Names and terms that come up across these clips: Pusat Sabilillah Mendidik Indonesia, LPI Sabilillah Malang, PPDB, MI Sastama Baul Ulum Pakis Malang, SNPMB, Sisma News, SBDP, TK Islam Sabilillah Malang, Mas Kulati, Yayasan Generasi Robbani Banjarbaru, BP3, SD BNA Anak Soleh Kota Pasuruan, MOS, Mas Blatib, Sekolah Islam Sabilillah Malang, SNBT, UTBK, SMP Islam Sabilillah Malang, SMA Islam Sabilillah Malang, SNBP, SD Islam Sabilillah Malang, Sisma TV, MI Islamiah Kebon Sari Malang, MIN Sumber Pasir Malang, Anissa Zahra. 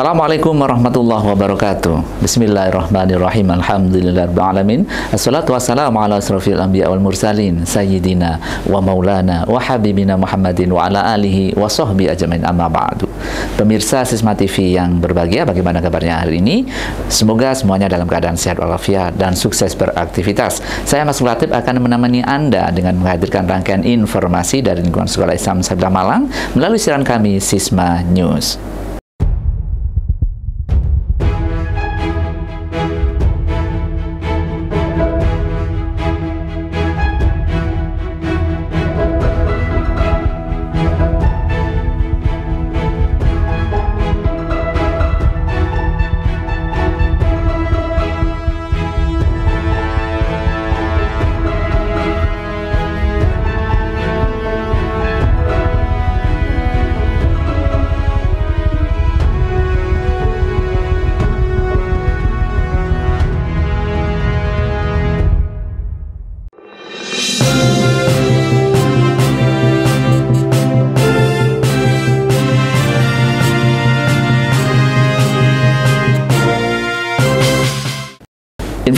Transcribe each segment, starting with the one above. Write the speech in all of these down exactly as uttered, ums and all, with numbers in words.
Assalamualaikum warahmatullahi wabarakatuh. Bismillahirrahmanirrahim. Alhamdulillahirabbil alamin. Assalatu wassalamu ala asrofil anbiya wal mursalin sayyidina wa maulana wa habibina Muhammadin wa ala alihi wa sahbihi ajmain, amma ba'du. Pemirsa Sisma T V yang berbahagia, bagaimana kabarnya hari ini? Semoga semuanya dalam keadaan sehat walafiat dan sukses beraktivitas. Saya Mas Blatib akan menemani Anda dengan menghadirkan rangkaian informasi dari lingkungan Sekolah Islam Sabilillah Malang melalui siaran kami Sisma News.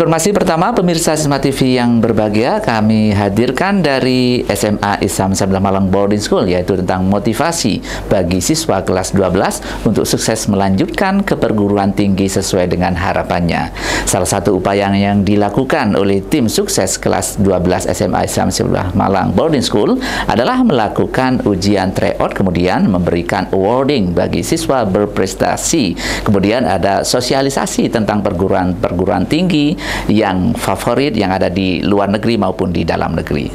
Informasi pertama, pemirsa Sisma T V yang berbahagia, kami hadirkan dari S M A Islam Sabilillah Malang Boarding School, yaitu tentang motivasi bagi siswa kelas dua belas untuk sukses melanjutkan ke perguruan tinggi sesuai dengan harapannya. Salah satu upaya yang dilakukan oleh tim sukses kelas dua belas S M A Islam Sabilillah Malang Boarding School adalah melakukan ujian tryout, kemudian memberikan awarding bagi siswa berprestasi. Kemudian ada sosialisasi tentang perguruan-perguruan tinggi yang favorit yang ada di luar negeri maupun di dalam negeri.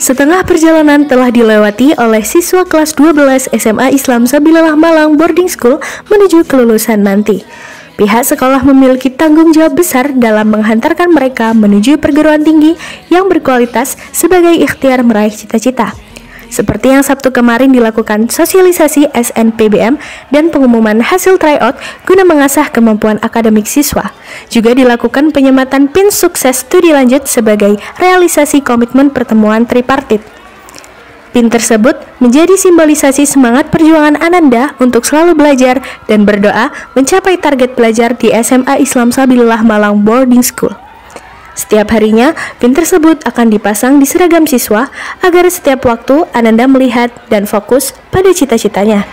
Setengah perjalanan telah dilewati oleh siswa kelas dua belas S M A Islam Sabilillah Malang Boarding School menuju kelulusan nanti. Pihak sekolah memiliki tanggung jawab besar dalam menghantarkan mereka menuju perguruan tinggi yang berkualitas sebagai ikhtiar meraih cita-cita. Seperti yang Sabtu kemarin dilakukan sosialisasi S N P M B dan pengumuman hasil tryout guna mengasah kemampuan akademik siswa. Juga dilakukan penyematan pin sukses studi lanjut sebagai realisasi komitmen pertemuan tripartit. Pin tersebut menjadi simbolisasi semangat perjuangan Ananda untuk selalu belajar dan berdoa mencapai target belajar di S M A Islam Sabilillah Malang Boarding School. Setiap harinya, pin tersebut akan dipasang di seragam siswa agar setiap waktu Ananda melihat dan fokus pada cita-citanya.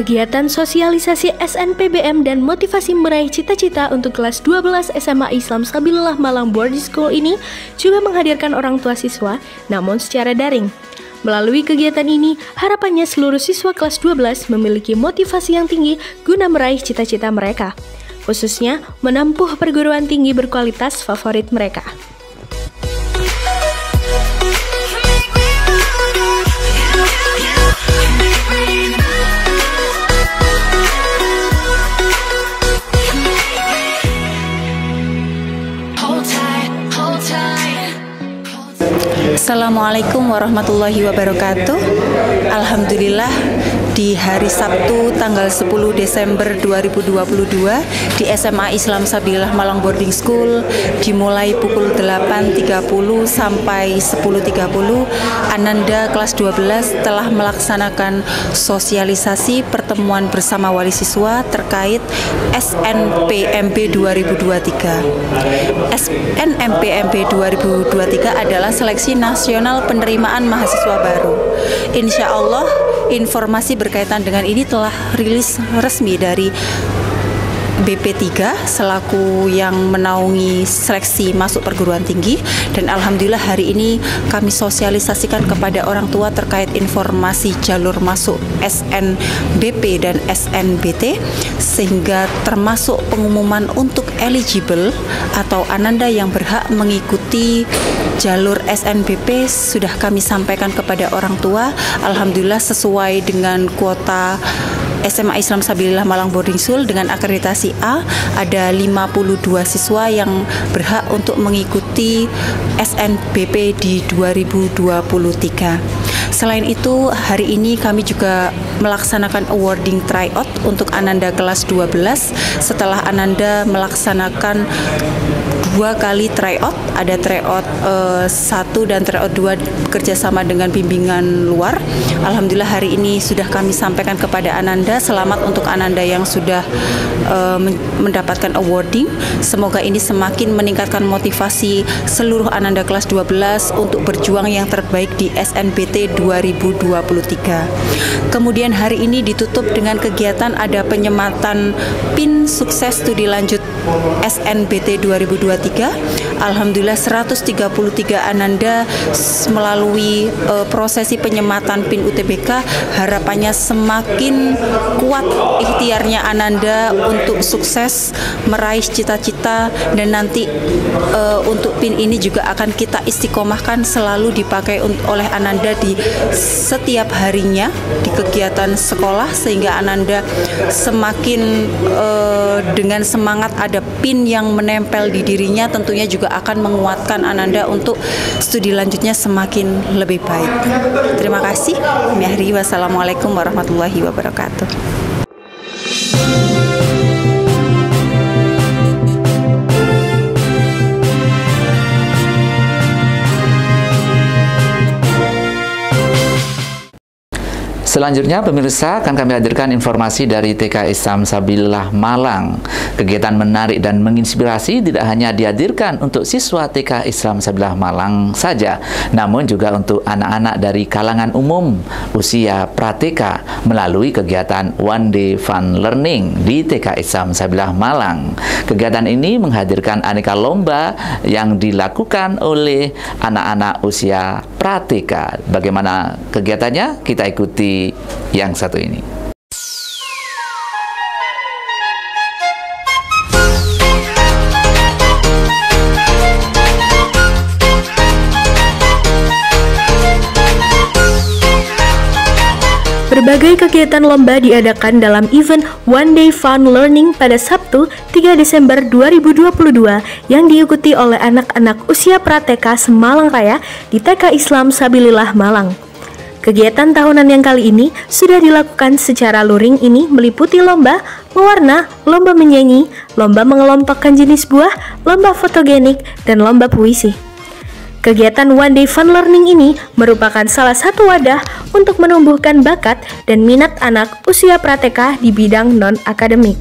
Kegiatan sosialisasi S N P M B dan motivasi meraih cita-cita untuk kelas dua belas S M A Islam Sabilillah Malang Boarding School ini juga menghadirkan orang tua siswa, namun secara daring. Melalui kegiatan ini, harapannya seluruh siswa kelas dua belas memiliki motivasi yang tinggi guna meraih cita-cita mereka, khususnya menempuh perguruan tinggi berkualitas favorit mereka. We'll be right back. Assalamualaikum warahmatullahi wabarakatuh. Alhamdulillah di hari Sabtu tanggal sepuluh Desember dua ribu dua puluh dua di S M A Islam Sabilillah Malang Boarding School dimulai pukul delapan tiga puluh sampai sepuluh tiga puluh Ananda kelas dua belas telah melaksanakan sosialisasi pertemuan bersama wali siswa terkait S N P M B dua ribu dua puluh tiga. S N P M B dua ribu dua puluh tiga adalah seleksi nasional penerimaan mahasiswa baru. Insya Allah informasi berkaitan dengan ini telah rilis resmi dari B P tiga selaku yang menaungi seleksi masuk perguruan tinggi, dan alhamdulillah hari ini kami sosialisasikan kepada orang tua terkait informasi jalur masuk S N B P dan S N B T, sehingga termasuk pengumuman untuk eligible atau ananda yang berhak mengikuti jalur S N B P sudah kami sampaikan kepada orang tua. Alhamdulillah sesuai dengan kuota S M A Islam Sabilillah Malang Boarding School dengan akreditasi A, ada lima puluh dua siswa yang berhak untuk mengikuti S N B P di dua ribu dua puluh tiga. Selain itu, hari ini kami juga melaksanakan awarding tryout untuk Ananda kelas dua belas setelah Ananda melaksanakan dua kali tryout. Ada tryout eh, satu dan tryout dua kerjasama dengan bimbingan luar. Alhamdulillah hari ini sudah kami sampaikan kepada Ananda. Selamat untuk Ananda yang sudah eh, mendapatkan awarding. Semoga ini semakin meningkatkan motivasi seluruh Ananda kelas dua belas untuk berjuang yang terbaik di S N B T dua ribu dua puluh tiga. Kemudian hari ini ditutup dengan kegiatan ada penyematan PIN sukses studi lanjut S N B T dua ribu dua puluh tiga. Alhamdulillah seratus tiga puluh tiga ananda melalui e, prosesi penyematan PIN U T B K. Harapannya semakin kuat ikhtiarnya ananda untuk sukses meraih cita-cita, dan nanti e, untuk PIN ini juga akan kita istiqomahkan selalu dipakai oleh ananda di setiap harinya di kegiatan sekolah, sehingga ananda semakin e, dengan semangat ada PIN yang menempel di dirinya, tentunya juga akan menguatkan ananda untuk studi lanjutnya semakin lebih baik. Terima kasih. Mihari, wassalamualaikum warahmatullahi wabarakatuh. Selanjutnya pemirsa, akan kami hadirkan informasi dari T K Islam Sabilillah Malang. Kegiatan menarik dan menginspirasi tidak hanya dihadirkan untuk siswa T K Islam Sabilillah Malang saja, namun juga untuk anak-anak dari kalangan umum usia pra-T K melalui kegiatan One Day Fun Learning di T K Islam Sabilillah Malang. Kegiatan ini menghadirkan aneka lomba yang dilakukan oleh anak-anak usia pra-T K. Bagaimana kegiatannya? Kita ikuti yang satu ini. Berbagai kegiatan lomba diadakan dalam event One Day Fun Learning pada Sabtu tiga Desember dua ribu dua puluh dua yang diikuti oleh anak-anak usia pra-T K Semalang Raya di T K Islam Sabilillah Malang. Kegiatan tahunan yang kali ini sudah dilakukan secara luring ini meliputi lomba mewarna, lomba menyanyi, lomba mengelompokkan jenis buah, lomba fotogenik, dan lomba puisi. Kegiatan One Day Fun Learning ini merupakan salah satu wadah untuk menumbuhkan bakat dan minat anak usia pra-T K di bidang non-akademik.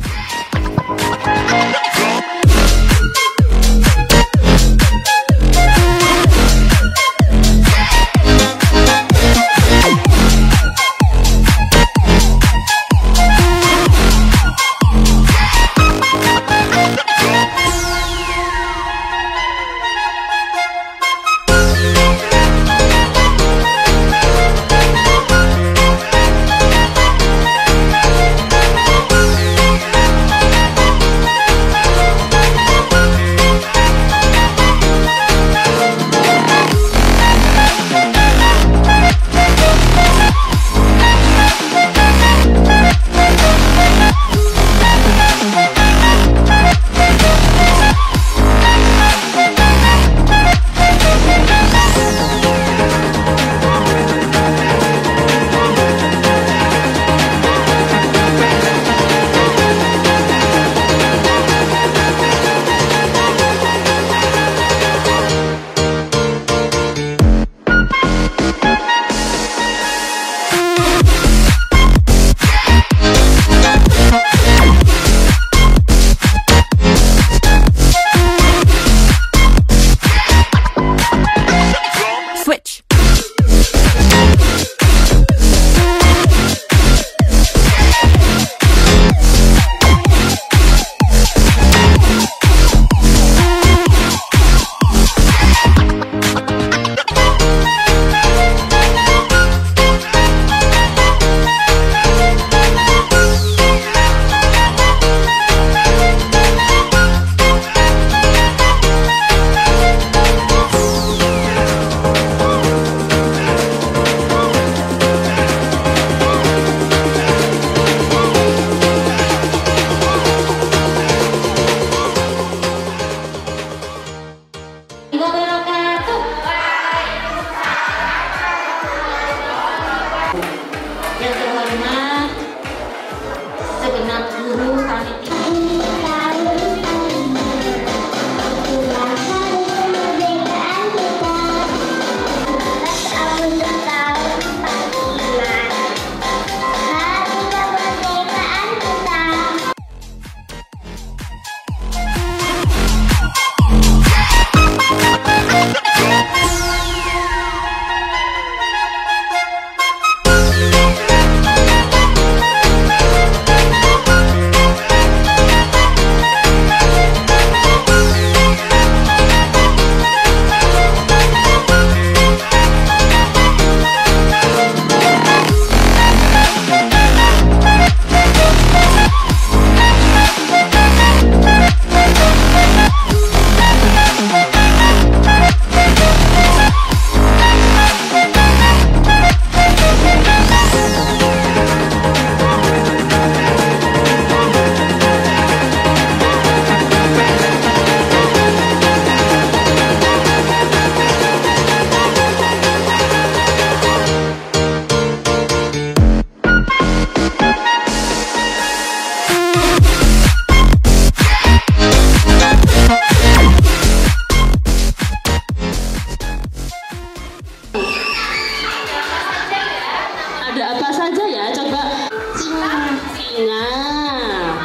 Nah,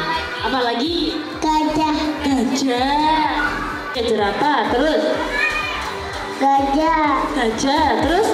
apalagi gajah. Gajah. Gajah apa? Terus? Gajah. Gajah. Terus?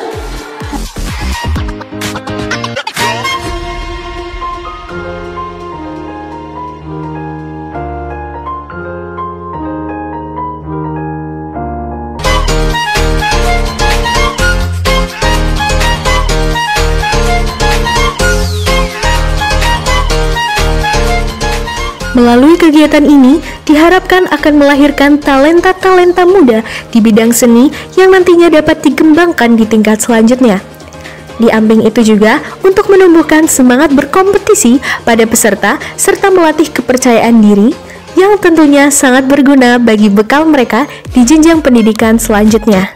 Melalui kegiatan ini, diharapkan akan melahirkan talenta-talenta muda di bidang seni yang nantinya dapat dikembangkan di tingkat selanjutnya. Diamping itu juga untuk menumbuhkan semangat berkompetisi pada peserta serta melatih kepercayaan diri yang tentunya sangat berguna bagi bekal mereka di jenjang pendidikan selanjutnya.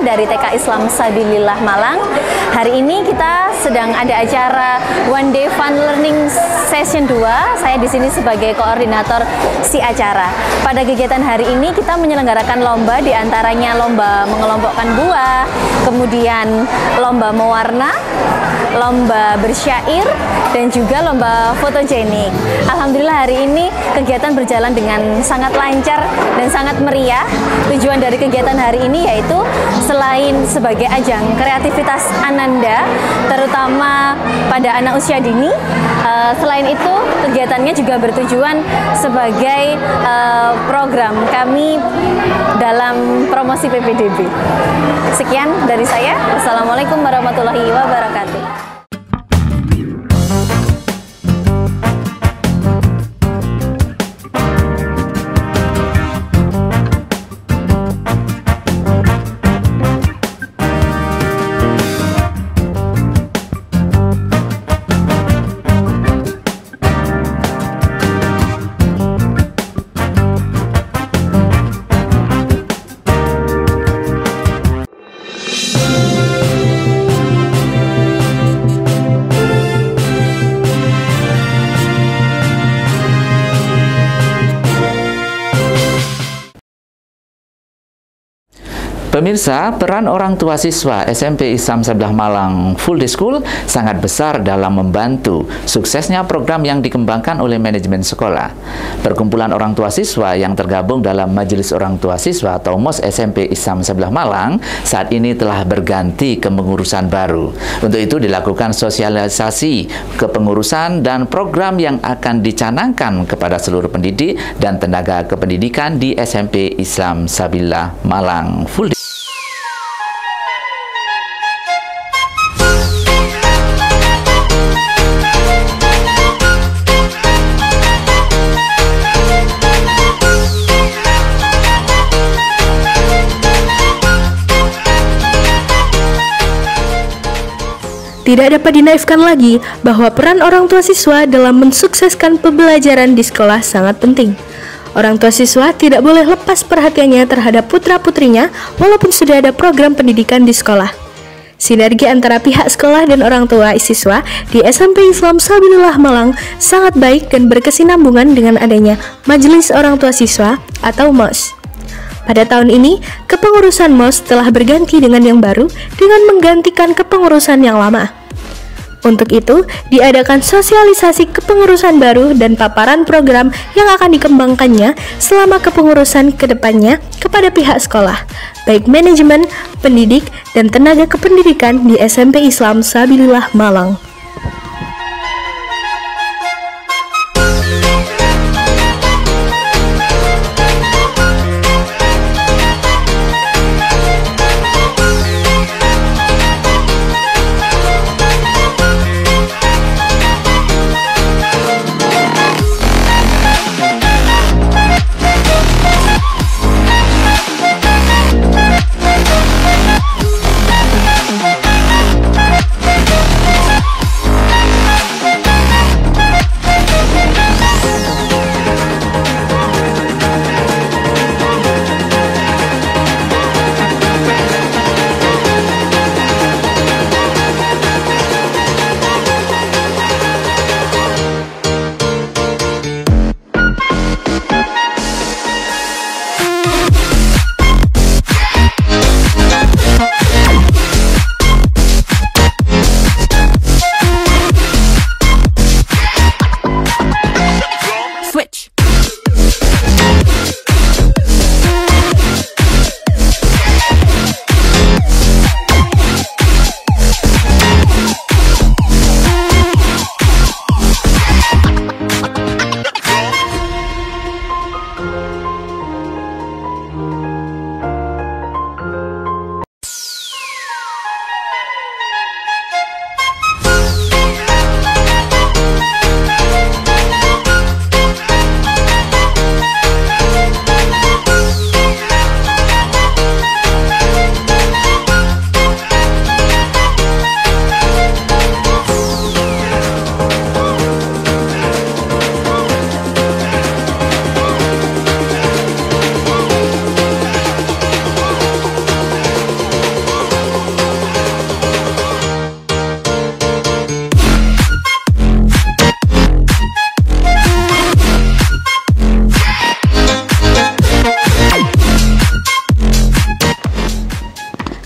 Dari T K Islam Sabilillah Malang. Hari ini kita sedang ada acara One Day Fun Learning Session dua. Saya di sini sebagai koordinator si acara. Pada kegiatan hari ini kita menyelenggarakan lomba, diantaranya lomba mengelompokkan buah, kemudian lomba mewarna, lomba bersyair, dan juga lomba fotogenik. Alhamdulillah hari ini kegiatan berjalan dengan sangat lancar dan sangat meriah. Tujuan dari kegiatan hari ini yaitu selain sebagai ajang kreativitas ananda, terutama pada anak usia dini, uh, selain itu kegiatannya juga bertujuan sebagai uh, program kami dalam promosi P P D B. Sekian dari saya. Wassalamualaikum warahmatullahi wabarakatuh. Pemirsa, peran orang tua siswa S M P Islam Sabilillah Malang Full Day School sangat besar dalam membantu suksesnya program yang dikembangkan oleh manajemen sekolah. Perkumpulan orang tua siswa yang tergabung dalam Majelis Orang Tua Siswa atau M O S S M P Islam Sabilillah Malang saat ini telah berganti ke pengurusan baru. Untuk itu dilakukan sosialisasi kepengurusan dan program yang akan dicanangkan kepada seluruh pendidik dan tenaga kependidikan di S M P Islam Sabilillah Malang Full Day. Tidak dapat dinaifkan lagi bahwa peran orang tua siswa dalam mensukseskan pembelajaran di sekolah sangat penting. Orang tua siswa tidak boleh lepas perhatiannya terhadap putra-putrinya walaupun sudah ada program pendidikan di sekolah. Sinergi antara pihak sekolah dan orang tua siswa di S M P Islam Sabilillah Malang sangat baik dan berkesinambungan dengan adanya Majelis Orang Tua Siswa atau M O S. Pada tahun ini, kepengurusan M O S telah berganti dengan yang baru dengan menggantikan kepengurusan yang lama. Untuk itu, diadakan sosialisasi kepengurusan baru dan paparan program yang akan dikembangkannya selama kepengurusan kedepannya kepada pihak sekolah, baik manajemen, pendidik, dan tenaga kependidikan di S M P Islam Sabilillah Malang.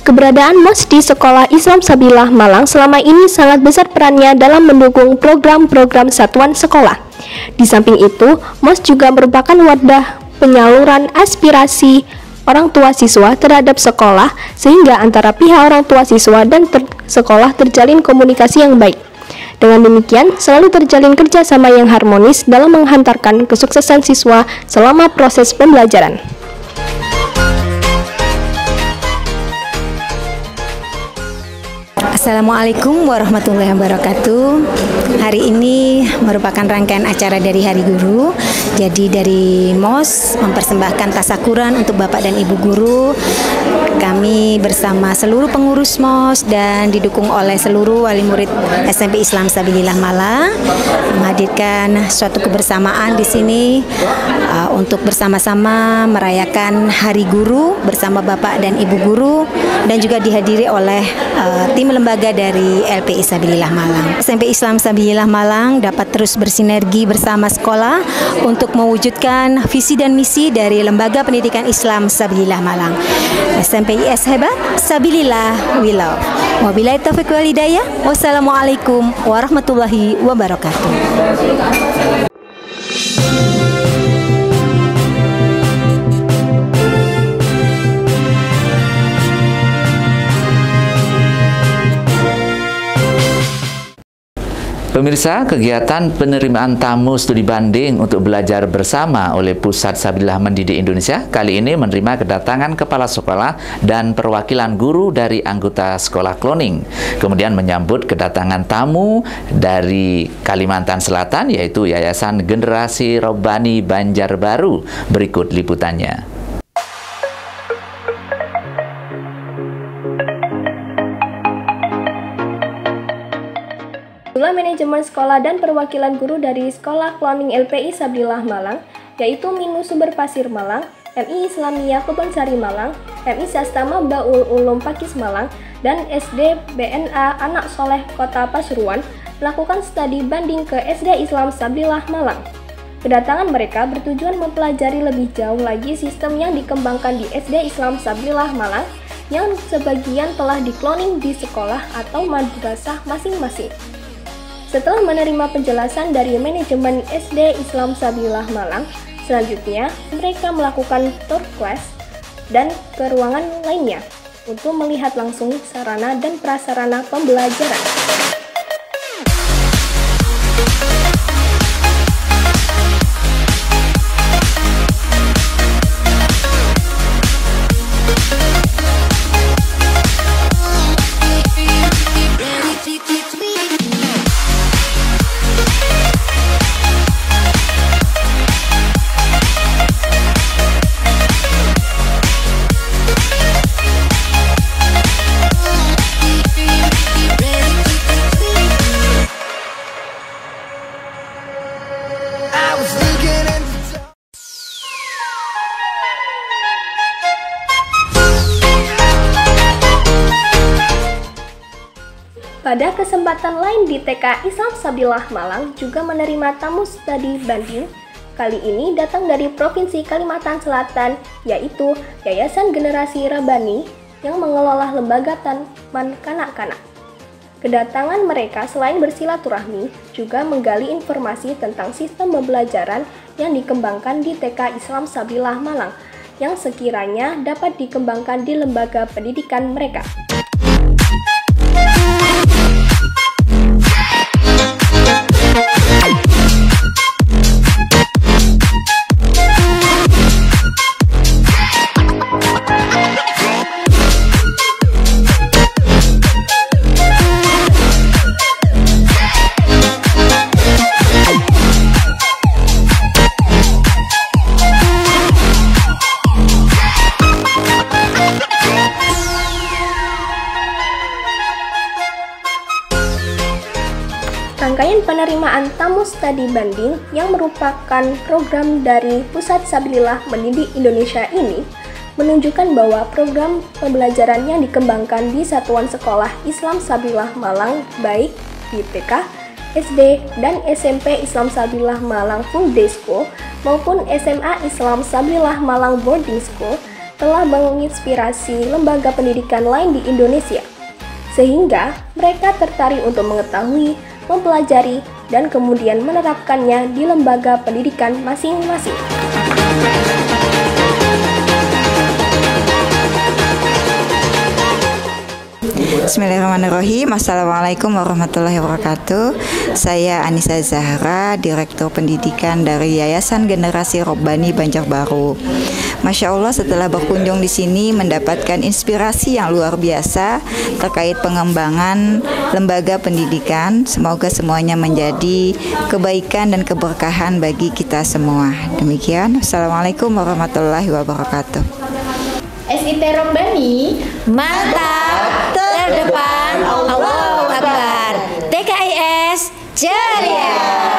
Keberadaan M O S di Sekolah Islam Sabilillah Malang selama ini sangat besar perannya dalam mendukung program-program satuan sekolah. Di samping itu, M O S juga merupakan wadah penyaluran aspirasi orang tua siswa terhadap sekolah, sehingga antara pihak orang tua siswa dan ter sekolah terjalin komunikasi yang baik. Dengan demikian, selalu terjalin kerjasama yang harmonis dalam menghantarkan kesuksesan siswa selama proses pembelajaran. Assalamualaikum warahmatullahi wabarakatuh. Hari ini merupakan rangkaian acara dari Hari Guru. Jadi dari M O S mempersembahkan tasakuran untuk Bapak dan Ibu Guru. Kami bersama seluruh pengurus M O S dan didukung oleh seluruh wali murid S M P Islam Sabilillah Malang menghadirkan suatu kebersamaan di sini uh, untuk bersama-sama merayakan Hari Guru bersama Bapak dan Ibu Guru, dan juga dihadiri oleh uh, tim lembaga dari L P I Sabilillah Malang. S M P Islam Sabilillah Malang dapat terus bersinergi bersama sekolah untuk mewujudkan visi dan misi dari Lembaga Pendidikan Islam Sabilillah Malang. S M P I S hebat, Sabilillah we love. Wabillahi taufiq wal hidayah. Wassalamualaikum warahmatullahi wabarakatuh. Pemirsa, kegiatan penerimaan tamu studi banding untuk belajar bersama oleh Pusat Sabilillah Mendidik Indonesia kali ini menerima kedatangan kepala sekolah dan perwakilan guru dari anggota sekolah kloning. Kemudian menyambut kedatangan tamu dari Kalimantan Selatan, yaitu Yayasan Generasi Robbani Banjarbaru. Berikut liputannya. Manajemen Sekolah dan Perwakilan Guru dari Sekolah Cloning L P I Sabilillah Malang, yaitu M I N Sumber Pasir Malang, M I Islamiah Kebon Sari Malang, M I Sastama Baul Ulum Pakis Malang, dan S D B N A Anak Soleh Kota Pasuruan melakukan studi banding ke S D Islam Sabilillah Malang. Kedatangan mereka bertujuan mempelajari lebih jauh lagi sistem yang dikembangkan di S D Islam Sabilillah Malang yang sebagian telah dikloning di sekolah atau madrasah masing-masing. Setelah menerima penjelasan dari manajemen S D Islam Sabilillah Malang, selanjutnya mereka melakukan tour quest dan ke ruangan lainnya untuk melihat langsung sarana dan prasarana pembelajaran. Pada kesempatan lain di T K Islam Sabilillah Malang juga menerima tamu studi banding, kali ini datang dari Provinsi Kalimantan Selatan, yaitu Yayasan Generasi Robbani yang mengelola lembaga taman kanak-kanak. Kedatangan mereka selain bersilaturahmi, juga menggali informasi tentang sistem pembelajaran yang dikembangkan di T K Islam Sabilillah Malang yang sekiranya dapat dikembangkan di lembaga pendidikan mereka. Rangkaian penerimaan tamu studi banding yang merupakan program dari Pusat Sabilillah Mendidik Indonesia ini menunjukkan bahwa program pembelajaran yang dikembangkan di Satuan Sekolah Islam Sabilillah Malang baik di T K, S D, dan S M P Islam Sabilillah Malang Full Day School maupun S M A Islam Sabilillah Malang Boarding School telah menginspirasi lembaga pendidikan lain di Indonesia, sehingga mereka tertarik untuk mengetahui, mempelajari, dan kemudian menerapkannya di lembaga pendidikan masing-masing. Bismillahirrahmanirrahim. Assalamualaikum warahmatullahi wabarakatuh. Saya Anissa Zahra, Direktur Pendidikan dari Yayasan Generasi Robbani Banjarbaru. Masya Allah, setelah berkunjung di sini mendapatkan inspirasi yang luar biasa terkait pengembangan lembaga pendidikan. Semoga semuanya menjadi kebaikan dan keberkahan bagi kita semua. Demikian, Assalamualaikum warahmatullahi wabarakatuh. S I T Robbani, mantap, terdepan, Allahu Akbar, T K I S, jariah.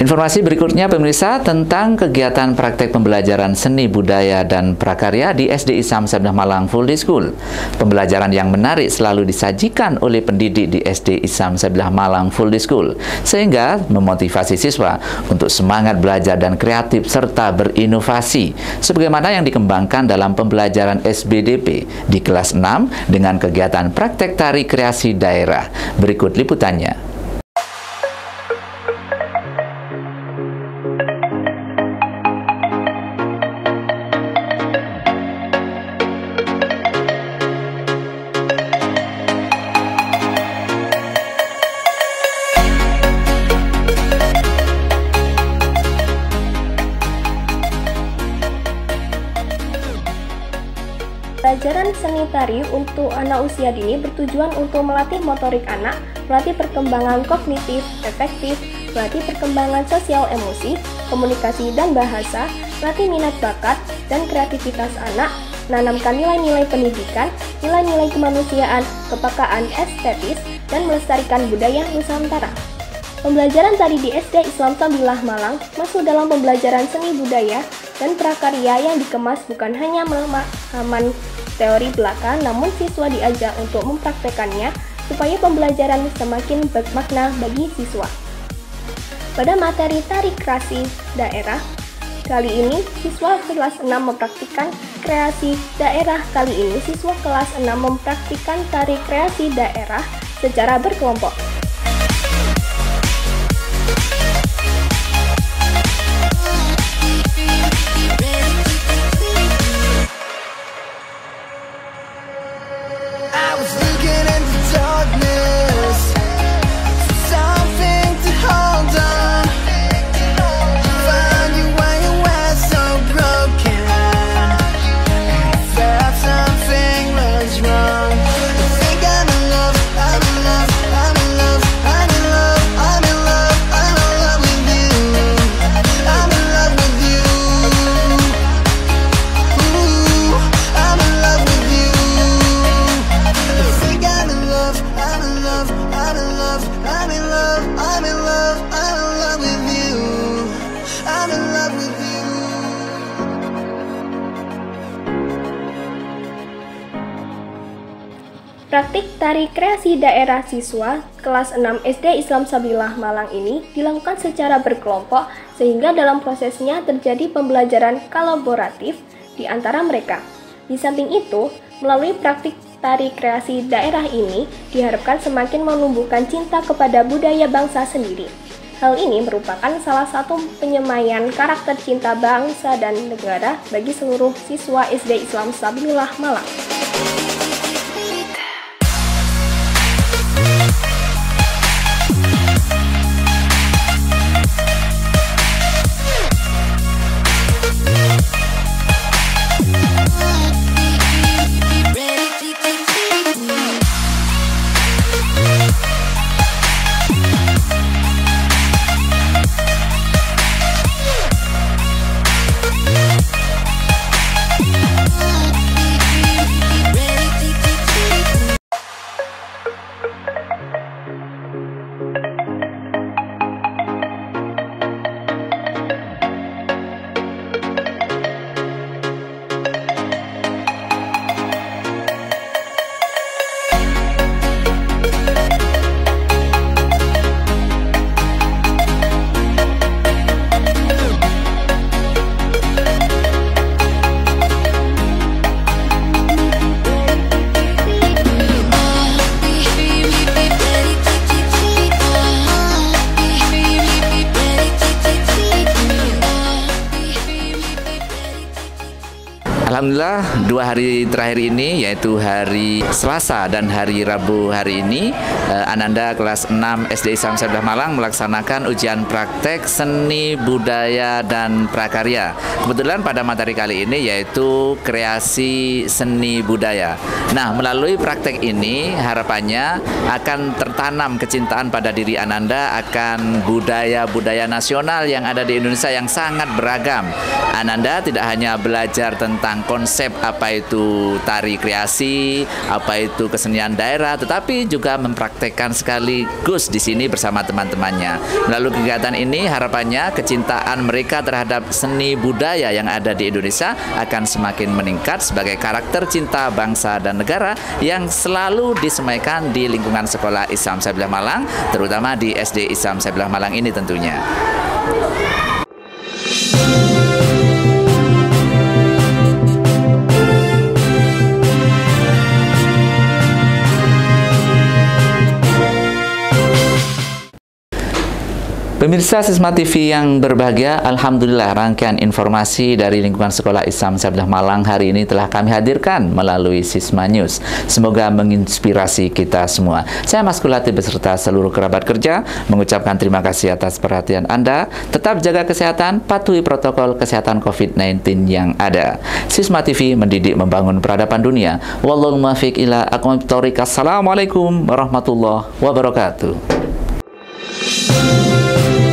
Informasi berikutnya pemirsa tentang kegiatan praktek pembelajaran seni budaya dan prakarya di S D Islam Sabilillah Malang Full Day School. Pembelajaran yang menarik selalu disajikan oleh pendidik di S D Islam Sabilillah Malang Full Day School sehingga memotivasi siswa untuk semangat belajar dan kreatif serta berinovasi sebagaimana yang dikembangkan dalam pembelajaran S B D P di kelas enam dengan kegiatan praktek tari kreasi daerah. Berikut liputannya. Pembelajaran seni tari untuk anak usia dini bertujuan untuk melatih motorik anak, melatih perkembangan kognitif, efektif, berarti perkembangan sosial emosi, komunikasi dan bahasa, latih minat bakat dan kreativitas anak, menanamkan nilai-nilai pendidikan, nilai-nilai kemanusiaan, kepekaan estetis, dan melestarikan budaya Nusantara. Pembelajaran tadi di S D Islam Sabilillah Malang masuk dalam pembelajaran seni budaya dan prakarya yang dikemas bukan hanya pemahaman teori belaka, namun siswa diajak untuk mempraktekannya supaya pembelajaran semakin bermakna bagi siswa. Pada materi tari kreasi daerah, kali ini siswa kelas enam mempraktikkan kreasi daerah. Kali ini siswa kelas enam mempraktikkan tari kreasi daerah secara berkelompok. Praktik tari kreasi daerah siswa kelas enam S D Islam Sabilillah Malang ini dilakukan secara berkelompok sehingga dalam prosesnya terjadi pembelajaran kolaboratif di antara mereka. Di samping itu, melalui praktik tari kreasi daerah ini diharapkan semakin menumbuhkan cinta kepada budaya bangsa sendiri. Hal ini merupakan salah satu penyemaian karakter cinta bangsa dan negara bagi seluruh siswa S D Islam Sabilillah Malang. Alhamdulillah, dua hari terakhir ini yaitu hari Selasa dan hari Rabu hari ini Ananda kelas enam S D Islam Sabilillah Malang melaksanakan ujian praktek seni budaya dan prakarya. Kebetulan pada materi kali ini yaitu kreasi seni budaya. Nah, melalui praktek ini harapannya akan tertanam kecintaan pada diri Ananda akan budaya-budaya nasional yang ada di Indonesia yang sangat beragam. Ananda tidak hanya belajar tentang konsep apa itu tari kreasi, apa itu kesenian daerah, tetapi juga mempraktekkan sekaligus di sini bersama teman-temannya. Melalui kegiatan ini harapannya kecintaan mereka terhadap seni budaya yang ada di Indonesia akan semakin meningkat sebagai karakter cinta bangsa dan negara yang selalu disemaikan di lingkungan sekolah Islam Sabilillah Malang, terutama di S D Islam Sabilillah Malang ini tentunya. Pemirsa Sisma T V yang berbahagia, alhamdulillah rangkaian informasi dari lingkungan sekolah Islam Sabilillah Malang hari ini telah kami hadirkan melalui Sisma News. Semoga menginspirasi kita semua. Saya Mas Kulati beserta seluruh kerabat kerja mengucapkan terima kasih atas perhatian Anda. Tetap jaga kesehatan, patuhi protokol kesehatan COVID sembilan belas yang ada. Sisma T V mendidik membangun peradaban dunia. Wallahul muwaffiq ila aqwamit thoriq. Assalamualaikum warahmatullahi wabarakatuh. Thank you.